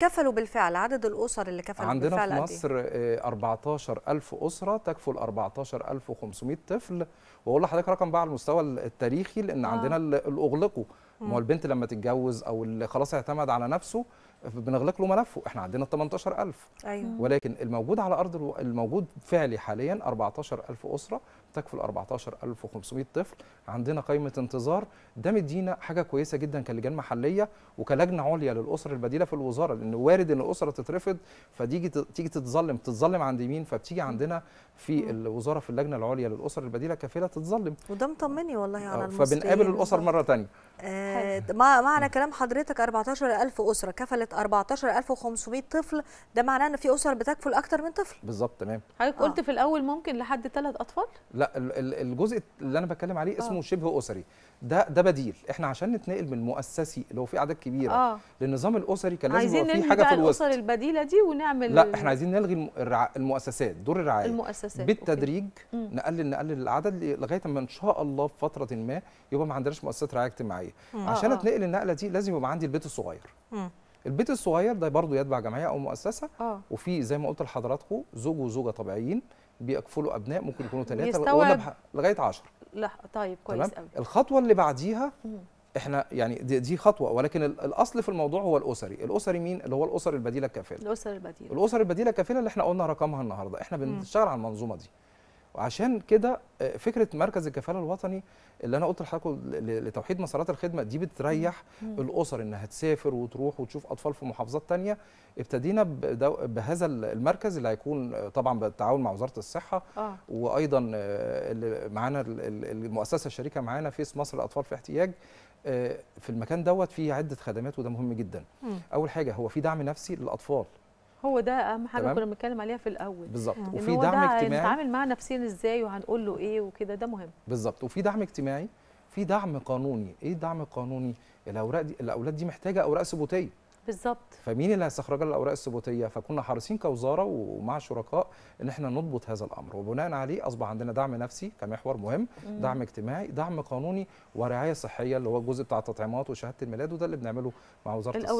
كفلوا بالفعل عدد الأسر اللي كفلوا عندنا بالفعل عندنا في مصر 14,000 أسرة تكفل 14,500 طفل. وأقول لحضرتك رقم بقى على المستوى التاريخي، لأن عندنا اللي أغلقوا. ما هو البنت لما تتجوز أو اللي خلاص اعتمد على نفسه بنغلق له ملفه، احنا عندنا 18,000. أيوة. ولكن الموجود على أرض الموجود فعلي حاليا 14,000 أسرة تكفل 14,500 طفل. عندنا قائمة انتظار، ده مدينا حاجة كويسة جدا كلجان محلية وكلجنة عليا للأسر البديلة في الوزارة، لأن وارد إن الأسرة تترفض فتيجي تتظلم عند مين، فبتيجي عندنا في الوزارة في اللجنة العليا للأسر البديلة كفيلة تتظلم. وده مطمني والله على المصريين، فبنقابل الأسر مرة تانية. معنى كلام حضرتك 14,000 أسرة كفلت 14,500 طفل، ده معناه ان في أسر بتكفل أكتر من طفل. بالظبط، تمام. حضرتك قلت في الأول ممكن لحد 3 أطفال؟ لا، الجزء اللي أنا بتكلم عليه اسمه شبه أسري، ده بديل. احنا عشان نتنقل من مؤسسي اللي هو فيه أعداد كبيرة للنظام الأسري كان لازم يبقى فيه حاجة في الوسط. عايزين نلغي الأسر البديلة دي ونعمل، لا احنا عايزين نلغي المؤسسات، دور الرعاية، المؤسسات بالتدريج. أوكي. نقلل العدد لغاية ما إن شاء الله في فترة ما يبقى ما عندناش مؤسسات رعاية اجتماعية. عشان اتنقل النقله دي لازم يبقى عندي البيت الصغير. البيت الصغير ده برضو يتبع جمعيه او مؤسسه، وفي زي ما قلت لحضراتكم زوج وزوجه طبيعيين بيكفلوا ابناء، ممكن يكونوا 3 لغايه 10. لا طيب، كويس قوي. الخطوه اللي بعديها احنا يعني دي خطوه، ولكن الاصل في الموضوع هو الاسري. الاسري مين؟ اللي هو الاسر البديله الكافله. الاسر البديله الكافله اللي احنا قلنا رقمها النهارده. احنا بنشتغل على المنظومه دي، وعشان كده فكره مركز الكفاله الوطني اللي انا قلت لحضراتكم لتوحيد مسارات الخدمه دي بتريح الاسر انها تسافر وتروح وتشوف اطفال في محافظات ثانيه. ابتدينا بهذا المركز اللي هيكون طبعا بالتعاون مع وزاره الصحه، وايضا معانا المؤسسه الشريكه معانا فيس مصر الاطفال في احتياج. في المكان دوت فيه عده خدمات وده مهم جدا. اول حاجه هو في دعم نفسي للاطفال، هو ده اهم حاجه كنا بنتكلم عليها في الاول. بالظبط. وفي دعم اجتماعي، هنتعامل معاه نفسيا ازاي وهنقول له ايه وكده، ده مهم. بالظبط. وفي دعم اجتماعي، في دعم قانوني. ايه الدعم القانوني؟ الاولاد دي محتاجه اوراق ثبوتيه. بالظبط. فمين اللي هيستخرج لها الاوراق الثبوتيه؟ فكنا حريصين كوزاره ومع شركاء ان احنا نضبط هذا الامر، وبناء عليه اصبح عندنا دعم نفسي كمحور مهم، دعم اجتماعي، دعم قانوني، ورعايه صحيه اللي هو الجزء بتاع التطعيمات وشهاده الميلاد، وده اللي بنعمله مع وزاره الصحه.